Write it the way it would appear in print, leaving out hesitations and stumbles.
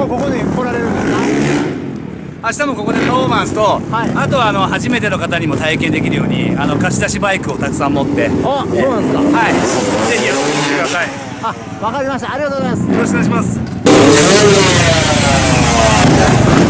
もうここに来られるんですか？明日もここでパフォーマンスと、はい、あとは初めての方にも体験できるように貸し出しバイクをたくさん持って。あ、そうなんですか。はい、ぜひ遊びに来てください。あ、わかりました。ありがとうございます。よろしくお願いします。